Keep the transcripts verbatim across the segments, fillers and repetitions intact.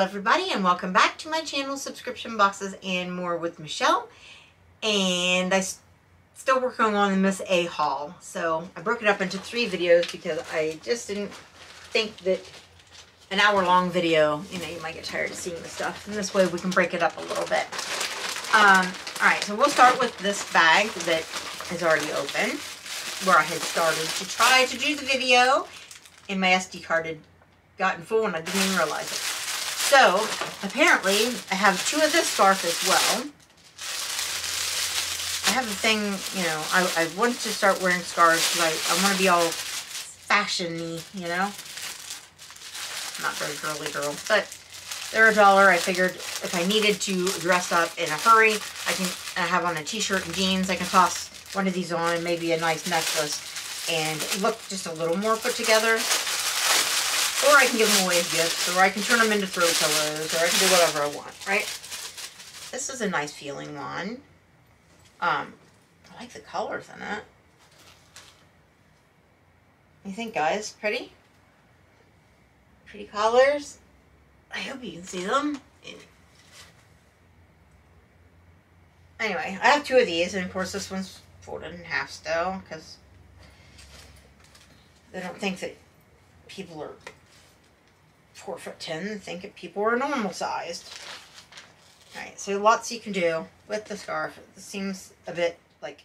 Hello everybody, and welcome back to my channel, Subscription Boxes and More with Michelle. And I'm still working on the Miss A haul. So I broke it up into three videos because I just didn't think that an hour long video, you know, you might get tired of seeing the stuff. And this way we can break it up a little bit. Um, Alright, so we'll start with this bag that is already open, where I had started to try to do the video and my S D card had gotten full and I didn't even realize it. So, apparently, I have two of this scarf as well. I have a thing, you know, I, I want to start wearing scarves because I, I want to be all fashion-y, you know? I'm not very girly girl, but they're a dollar. I figured if I needed to dress up in a hurry, I can I have on a t-shirt and jeans. I can toss one of these on and maybe a nice necklace and look just a little more put together. Or I can give them away as gifts, or I can turn them into throw pillows, or I can do whatever I want, right? This is a nice feeling one. Um, I like the colors in it. You think, guys? Pretty? Pretty colors? I hope you can see them. Anyway, I have two of these, and of course this one's folded in half still, because they don't think that people are four foot ten, think if people are normal sized. Alright, so lots you can do with the scarf. This seems a bit like,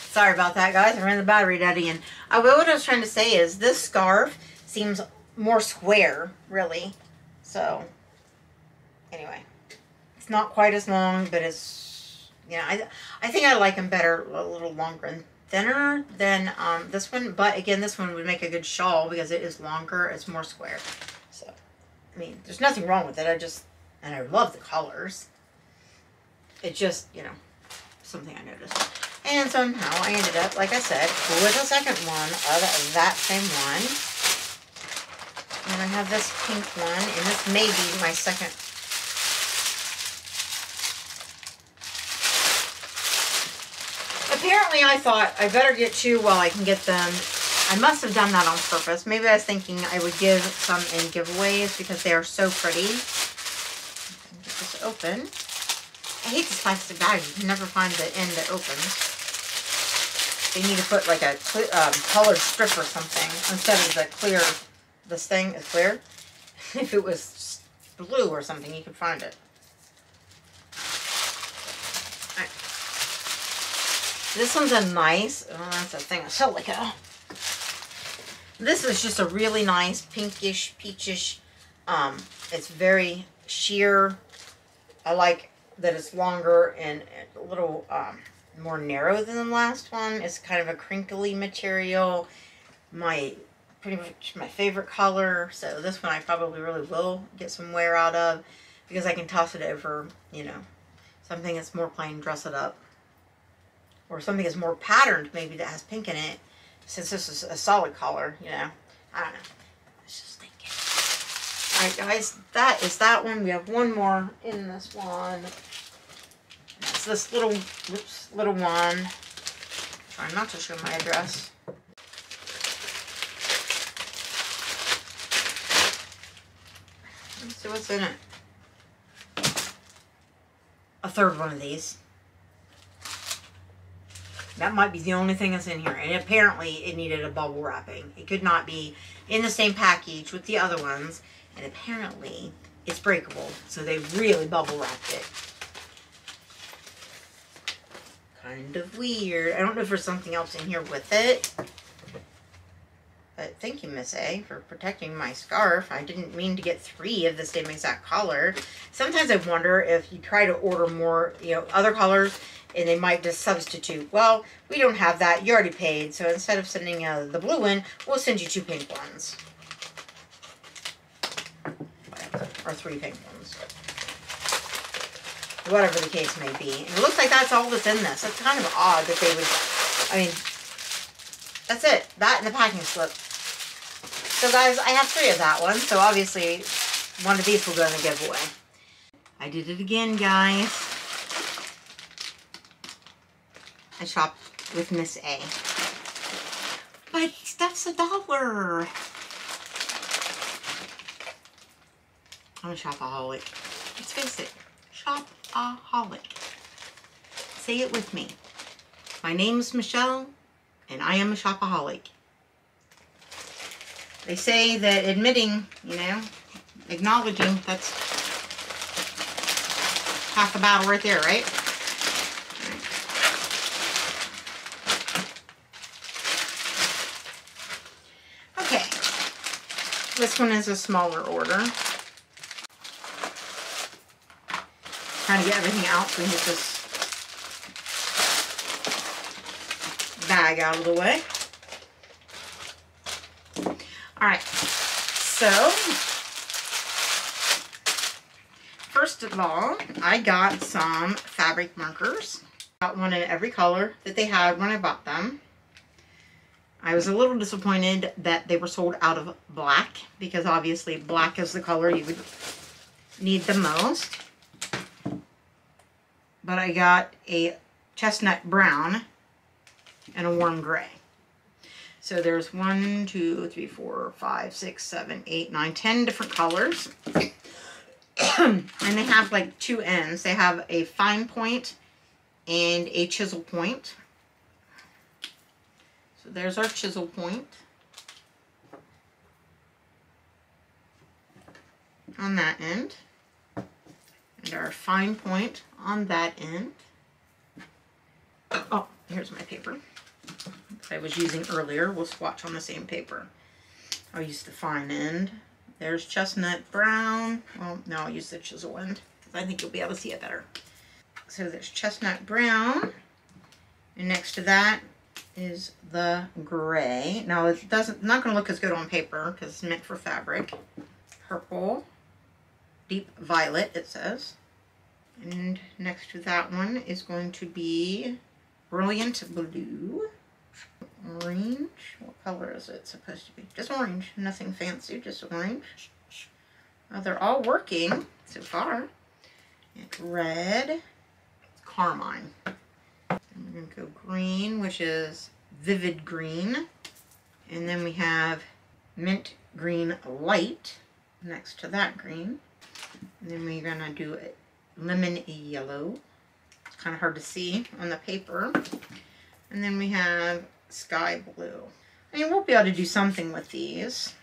sorry about that guys, I ran the battery dead again. I, what I was trying to say is this scarf seems more square, really. So, anyway, it's not quite as long, but it's, you know, I, I think I like them better a little longer and thinner than um, this one. But again, this one would make a good shawl because it is longer, it's more square. So, I mean, there's nothing wrong with it. I just, and I love the colors. It's just, you know, something I noticed. And somehow I ended up, like I said, with a second one of that same one. And I have this pink one, and this may be my second. Apparently I thought I better get two while I can get them. I must have done that on purpose. Maybe I was thinking I would give some in giveaways because they are so pretty. Get this open. I hate this plastic bag. You can never find the end that opens. They need to put like a um, colored strip or something instead of the clear. This thing is clear. If it was blue or something, you could find it. All right. This one's a nice. Oh, that's a thing of silica. This is just a really nice pinkish, peachish, um, it's very sheer. I like that it's longer and a little um, more narrow than the last one. It's kind of a crinkly material. My, pretty much my favorite color. So this one I probably really will get some wear out of because I can toss it over, you know, something that's more plain, dress it up. Or something that's more patterned maybe that has pink in it. Since this is a solid color, you know, I don't know. I was just thinking. All right, guys, that is that one. We have one more in this one. It's this little, oops, little one. I'm trying not to show my address. Let's see what's in it. A third one of these. That might be the only thing that's in here. And apparently it needed a bubble wrapping. It could not be in the same package with the other ones. And apparently it's breakable. So they really bubble wrapped it. Kind of weird. I don't know if there's something else in here with it. But thank you, Miss A, for protecting my scarf. I didn't mean to get three of the same exact color. Sometimes I wonder if you try to order more, you know, other colors, and they might just substitute. Well, we don't have that. You already paid. So instead of sending uh, the blue one, we'll send you two pink ones. Whatever. Or three pink ones. Whatever the case may be. And it looks like that's all that's in this. It's kind of odd that they would, I mean, that's it. That and the packing slip. So guys, I have three of that one. So obviously, one of these will go in the giveaway. I did it again, guys. I shop with Miss A. But stuff's a dollar. I'm a shopaholic. Let's face it, shopaholic. Say it with me. My name's Michelle, and I am a shopaholic. They say that admitting, you know, acknowledging, that's half the battle right there, right? Okay. This one is a smaller order. Trying to get everything out so we can get this bag out of the way. Alright, so first of all, I got some fabric markers. Got one in every color that they had when I bought them. I was a little disappointed that they were sold out of black, because obviously black is the color you would need the most. But I got a chestnut brown and a warm gray. So there's one, two, three, four, five, six, seven, eight, nine, ten different colors. And they have like two ends. They have a fine point and a chisel point. So there's our chisel point on that end. And our fine point on that end. Oh, here's my paper I was using earlier. We'll swatch on the same paper. I'll use the fine end. There's chestnut brown. Well, no, I'll use the chisel end because I think you'll be able to see it better. So there's chestnut brown, and next to that is the gray. Now it doesn't not going to look as good on paper because it's meant for fabric. Purple, deep violet it says, and next to that one is going to be brilliant blue. Orange. What color is it supposed to be? Just orange. Nothing fancy, just orange. Well, they're all working so far. It's red. It's carmine. And we're going to go green, which is vivid green. And then we have mint green light next to that green. And then we're going to do lemon yellow. It's kind of hard to see on the paper. And then we have sky blue. I mean, we'll be able to do something with these.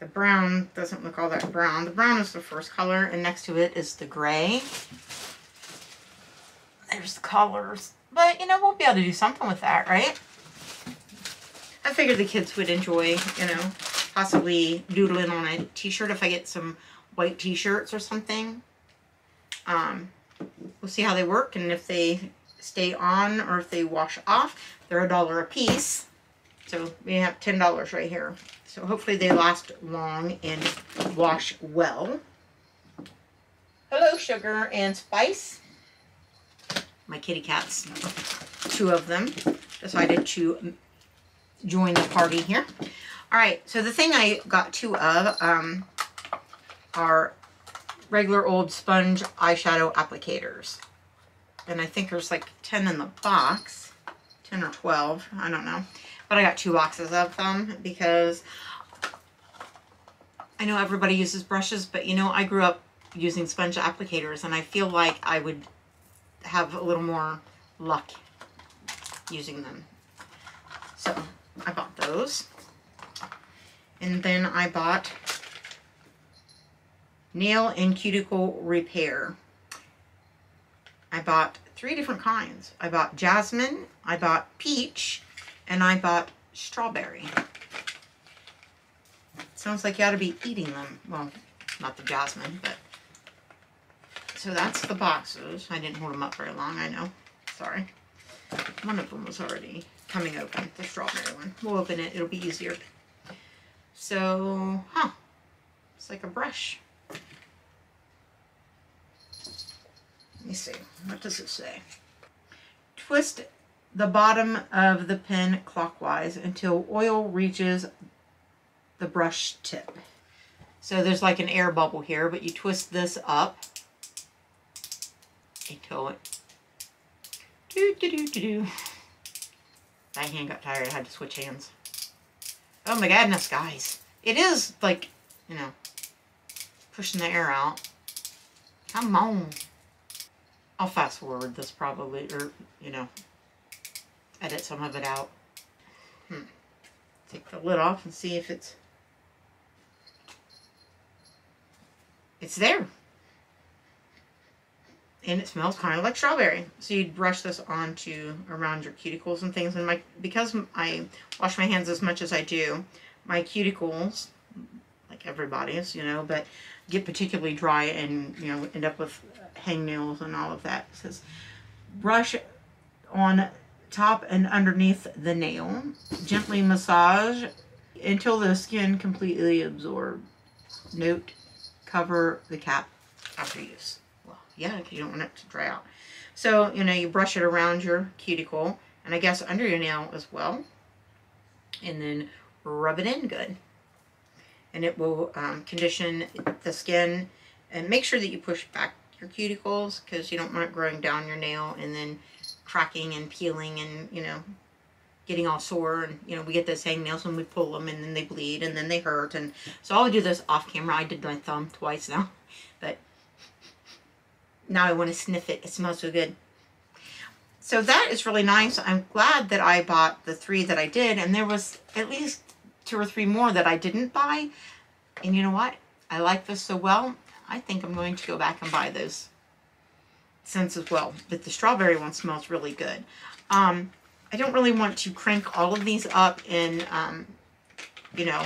The brown doesn't look all that brown. The brown is the first color, and next to it is the gray. There's the colors. But, you know, we'll be able to do something with that, right? I figured the kids would enjoy, you know, possibly doodling on a t-shirt if I get some white t-shirts or something. Um, we'll see how they work, and if they stay on or if they wash off. They're a dollar a piece, so we have ten dollars right here. So hopefully they last long and wash well. Hello, Sugar and Spice. My kitty cats, two of them, decided to join the party here. All right, so the thing I got two of um, are regular old sponge eyeshadow applicators. And I think there's like ten in the box, ten or twelve, I don't know. But I got two boxes of them because I know everybody uses brushes, but you know, I grew up using sponge applicators and I feel like I would have a little more luck using them. So I bought those. And then I bought nail and cuticle repair. I bought three different kinds. I bought jasmine, I bought peach, and I bought strawberry. Sounds like you ought to be eating them. Well, not the jasmine, but. So that's the boxes. I didn't hold them up very long, I know. Sorry. One of them was already coming open, the strawberry one. We'll open it, it'll be easier. So, huh. It's like a brush. Let me see, what does it say? Twist the bottom of the pen clockwise until oil reaches the brush tip. So there's like an air bubble here, but you twist this up until it do do do do do. My hand got tired, I had to switch hands. Oh my goodness, guys. It is like, you know, pushing the air out. Come on. I'll fast forward this probably, or, you know, edit some of it out. Hmm. Take the lid off and see if it's... It's there. And it smells kind of like strawberry. So you'd brush this onto around your cuticles and things. And my because I wash my hands as much as I do, my cuticles, like everybody's, you know, but get particularly dry and, you know, end up with hangnails and all of that. It says brush on top and underneath the nail. Gently massage until the skin completely absorbs. Note, cover the cap after use. Yeah, because you don't want it to dry out. So, you know, you brush it around your cuticle, and I guess under your nail as well, and then rub it in good. And it will um, condition the skin, and make sure that you push back your cuticles, because you don't want it growing down your nail and then cracking and peeling and, you know, getting all sore. And, you know, we get those hangnails when we pull them, and then they bleed, and then they hurt. And so I'll do this off camera. I did my thumb twice now, but... Now I want to sniff it. It smells so good. So that is really nice. I'm glad that I bought the three that I did. And there was at least two or three more that I didn't buy. And you know what? I like this so well. I think I'm going to go back and buy those scents as well. But the strawberry one smells really good. Um, I don't really want to crank all of these up in, um, you know,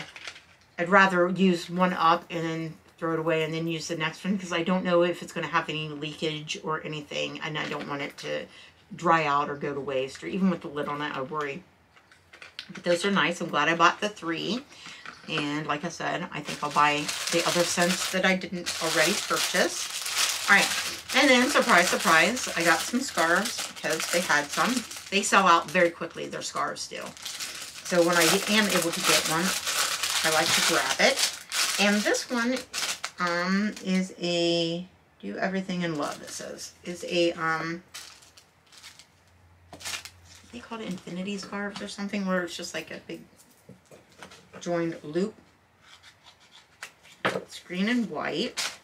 I'd rather use one up and then throw it away and then use the next one, because I don't know if it's going to have any leakage or anything, and I don't want it to dry out or go to waste, or even with the lid on it I worry. But those are nice. I'm glad I bought the three, and like I said, I think I'll buy the other scents that I didn't already purchase. All right, and then surprise surprise, I got some scarves because they had some. They sell out very quickly, their scarves do. So when I am able to get one, I like to grab it. And this one um is a do everything in love, it says, is a um they call it infinity scarves or something, where it's just like a big joined loop. It's green and white,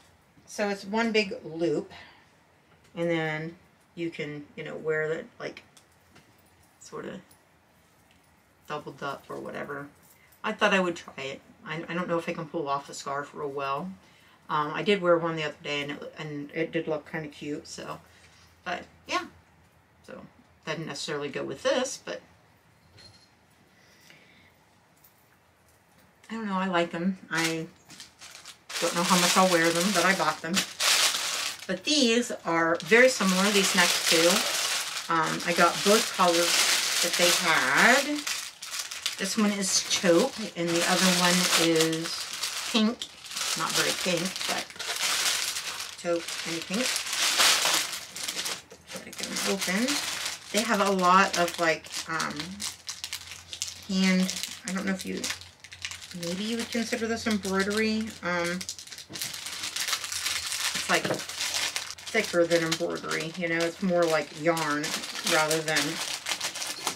so it's one big loop, and then you can, you know, wear it like sort of doubled up or whatever. I thought I would try it. I, I don't know if I can pull off the scarf real well. Um, I did wear one the other day, and it, and it did look kind of cute. So, but yeah, so that didn't necessarily go with this, but I don't know. I like them. I don't know how much I'll wear them, but I bought them. But these are very similar. These next two, um, I got both colors that they had. This one is taupe, and the other one is pink. Not very pink, but taupe and pink. Try to get them open. They have a lot of like um, hand. I don't know if you, maybe you would consider this embroidery. Um, it's like thicker than embroidery. You know, it's more like yarn rather than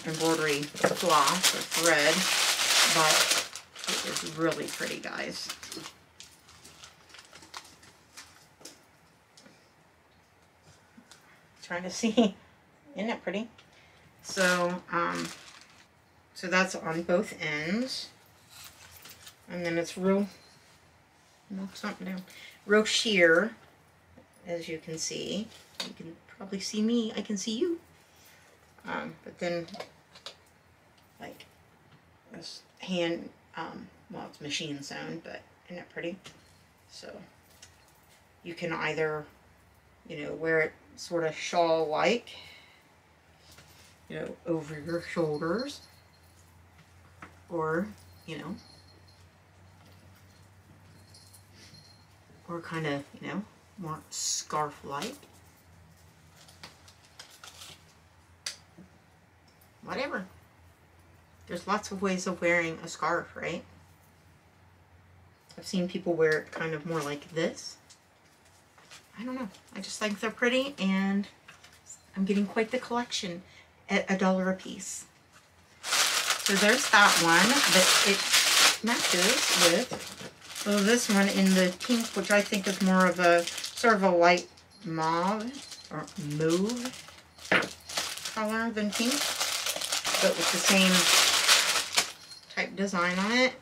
embroidery cloth or thread, but it is really pretty, guys. Trying to see, isn't it pretty? So, um, so that's on both ends, and then it's real, knock something down, real sheer, as you can see. You can probably see me. I can see you. Um, but then, like, this hand, um, well, it's machine sewn, but isn't it pretty? So, you can either, you know, wear it sort of shawl-like, you know, over your shoulders, or, you know, or kind of, you know, more scarf-like. Whatever. There's lots of ways of wearing a scarf, right? I've seen people wear it kind of more like this. I don't know. I just think they're pretty, and I'm getting quite the collection at a dollar a piece. So there's that one, but it matches with So this one in the pink, which I think is more of a sort of a light mauve or mauve color than pink, but with the same type design on it.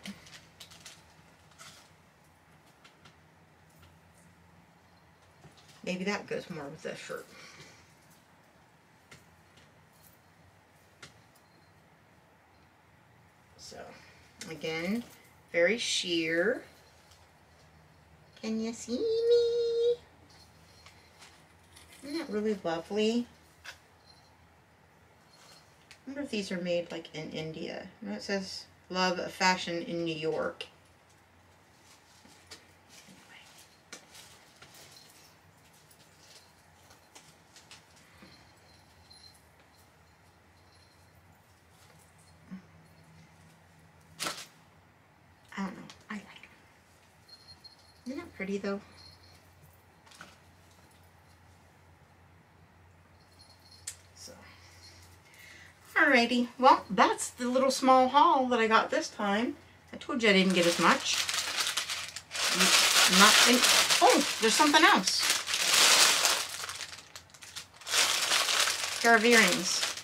Maybe that goes more with this shirt. So, again, very sheer. Can you see me? Isn't that really lovely? I wonder if these are made like in India. No, it says love of fashion in New York. Pretty though. So, alrighty. Well, that's the little small haul that I got this time. I told you I didn't get as much. Not in, oh, there's something else. A pair of earrings.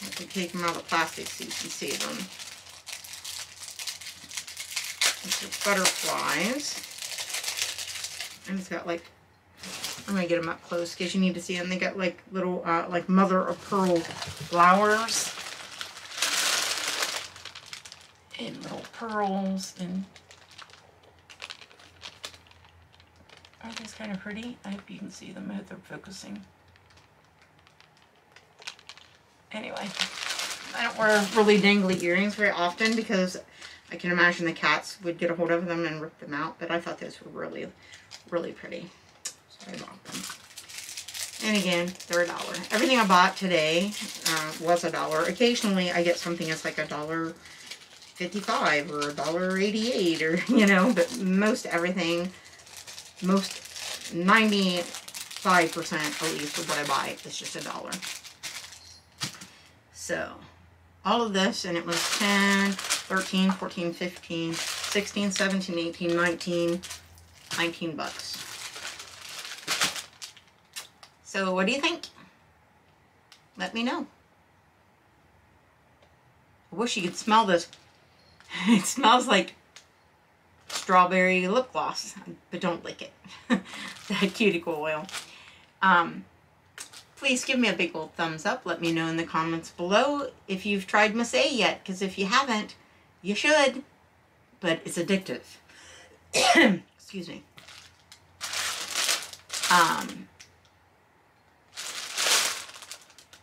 I have to take them out of plastic so you can see them. Butterflies, and it's got like, I'm gonna get them up close because you need to see them. They got like little uh, like mother of pearl flowers and little pearls, and aren't these kind of pretty? I hope you can see them. I hope they're focusing. Anyway, I don't wear really dangly earrings very often because I can imagine the cats would get a hold of them and rip them out, but I thought those were really, really pretty. So I bought them. And again, they're a dollar. Everything I bought today uh, was a dollar. Occasionally, I get something that's like a dollar fifty-five or a dollar eighty-eight, or you know, but most everything, most ninety-five percent at least of what I buy is just a dollar. So all of this, and it was ten, thirteen, fourteen, fifteen, sixteen, seventeen, eighteen, nineteen, nineteen bucks. So what do you think? Let me know. I wish you could smell this. It smells like strawberry lip gloss, but don't lick it. That cuticle oil. Um, Please give me a big old thumbs up. Let me know in the comments below if you've tried Miss A yet, because if you haven't, you should, but it's addictive. Excuse me. Um,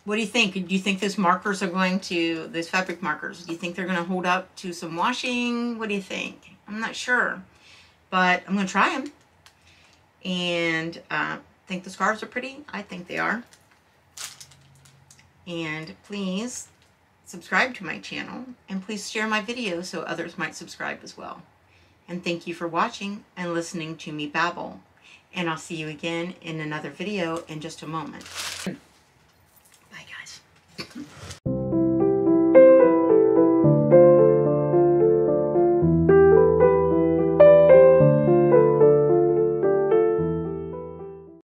what do you think? Do you think those markers are going to, those fabric markers, do you think they're going to hold up to some washing? What do you think? I'm not sure, but I'm going to try them. And uh, think the scarves are pretty. I think they are. And please subscribe to my channel, and please share my video so others might subscribe as well. And thank you for watching and listening to me babble. And I'll see you again in another video in just a moment. Bye guys.